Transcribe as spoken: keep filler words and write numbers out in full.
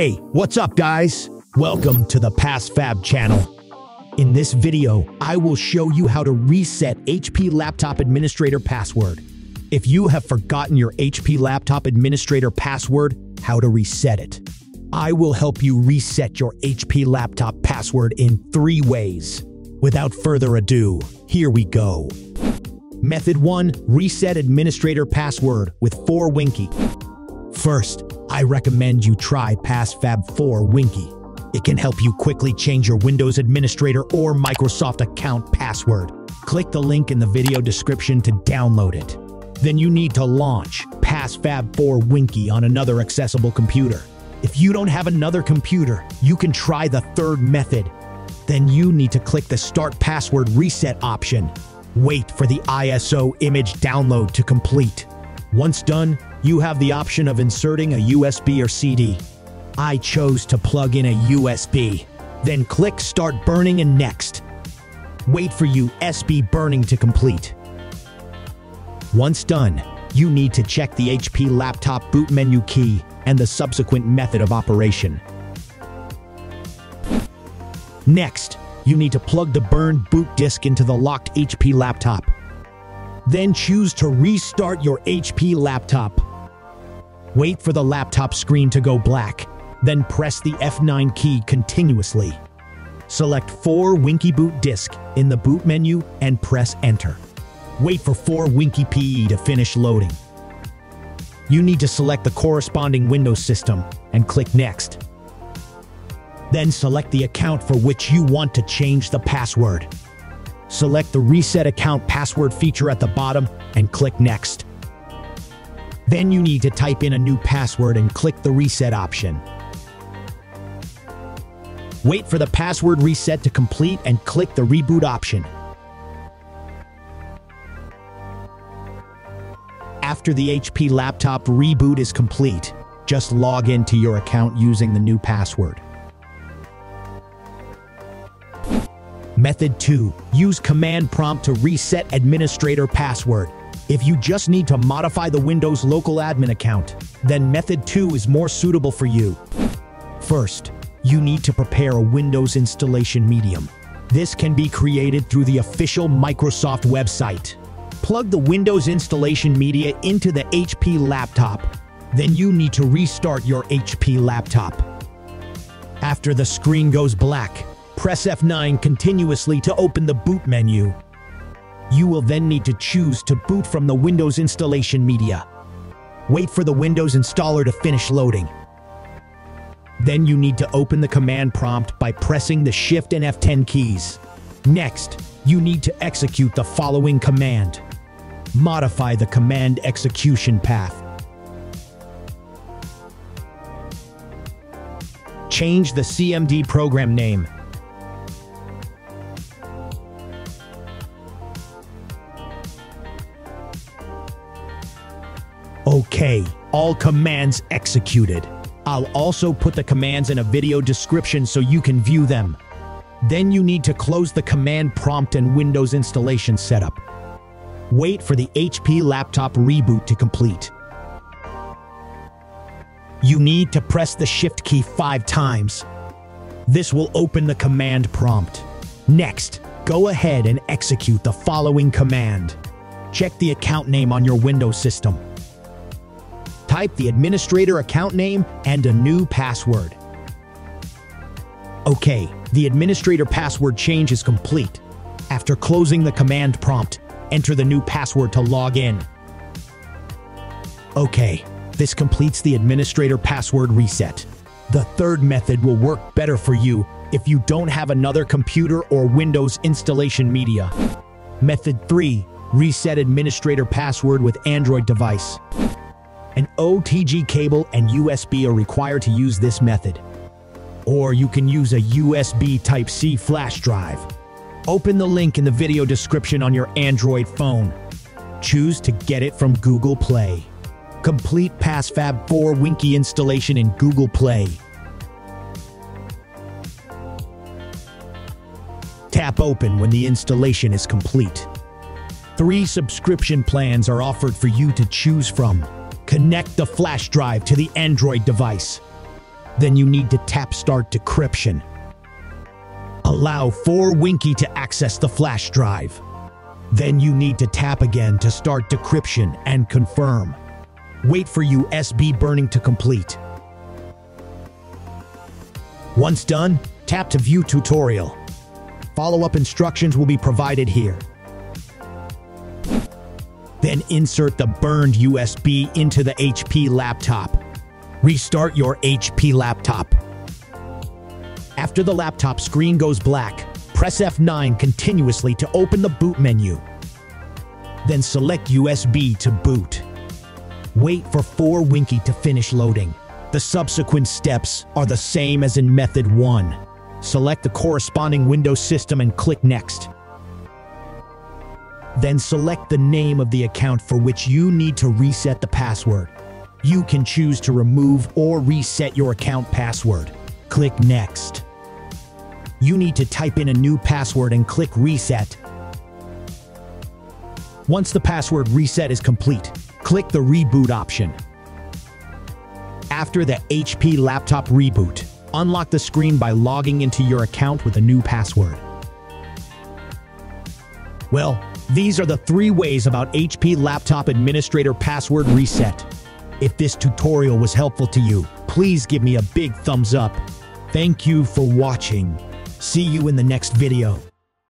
Hey, what's up guys? Welcome to the PassFab channel. In this video, I will show you how to reset H P Laptop Administrator password. If you have forgotten your H P Laptop Administrator password, how to reset it. I will help you reset your H P Laptop password in three ways. Without further ado, here we go. Method one. Reset Administrator Password with four winky. First, I recommend you try PassFab four winky. It can help you quickly change your Windows Administrator or Microsoft account password. Click the link in the video description to download it. Then you need to launch PassFab four winky on another accessible computer. If you don't have another computer, you can try the third method. Then you need to click the Start Password Reset option. Wait for the I S O image download to complete. Once done, you have the option of inserting a U S B or C D. I chose to plug in a U S B. Then click Start Burning and Next. Wait for U S B burning to complete. Once done, you need to check the H P Laptop boot menu key and the subsequent method of operation. Next, you need to plug the burned boot disk into the locked H P Laptop. Then choose to restart your H P Laptop. Wait for the laptop screen to go black, then press the F nine key continuously. Select four winky boot disk in the boot menu and press Enter. Wait for four winky P E to finish loading. You need to select the corresponding Windows system and click Next. Then select the account for which you want to change the password. Select the Reset Account Password feature at the bottom and click Next. Then you need to type in a new password and click the Reset option. Wait for the password reset to complete and click the Reboot option. After the H P Laptop reboot is complete, just log into your account using the new password. Method two. Use Command Prompt to reset administrator password. If you just need to modify the Windows local admin account, then Method two is more suitable for you. First, you need to prepare a Windows installation medium. This can be created through the official Microsoft website. Plug the Windows installation media into the H P Laptop. Then you need to restart your H P Laptop. After the screen goes black, press F nine continuously to open the boot menu. You will then need to choose to boot from the Windows installation media. Wait for the Windows installer to finish loading. Then you need to open the command prompt by pressing the Shift and F ten keys. Next, you need to execute the following command. Modify the command execution path. Change the C M D program name. Okay, all commands executed. I'll also put the commands in a video description so you can view them. Then you need to close the command prompt and Windows installation setup. Wait for the H P Laptop reboot to complete. You need to press the Shift key five times. This will open the command prompt. Next, go ahead and execute the following command. Check the account name on your Windows system. Type the administrator account name and a new password. Okay, the administrator password change is complete. After closing the command prompt, enter the new password to log in. Okay, this completes the administrator password reset. The third method will work better for you if you don't have another computer or Windows installation media. Method three. Reset administrator password with Android device. An O T G cable and U S B are required to use this method. Or you can use a U S B Type C flash drive. Open the link in the video description on your Android phone. Choose to get it from Google Play. Complete PassFab four winky installation in Google Play. Tap Open when the installation is complete. Three subscription plans are offered for you to choose from. Connect the flash drive to the Android device. Then you need to tap Start Decryption. Allow four winky to access the flash drive. Then you need to tap again to start decryption and confirm. Wait for U S B burning to complete. Once done, tap to view tutorial. Follow-up instructions will be provided here. Then insert the burned U S B into the H P laptop. Restart your H P laptop. After the laptop screen goes black, press F nine continuously to open the boot menu. Then select U S B to boot. Wait for four winky to finish loading. The subsequent steps are the same as in method one. Select the corresponding Windows system and click Next. Then select the name of the account for which you need to reset the password. You can choose to remove or reset your account password. Click Next. You need to type in a new password and click Reset. Once the password reset is complete, click the Reboot option. After the H P laptop reboot, unlock the screen by logging into your account with a new password. Well, these are the three ways about H P Laptop Administrator Password Reset. If this tutorial was helpful to you, please give me a big thumbs up. Thank you for watching. See you in the next video.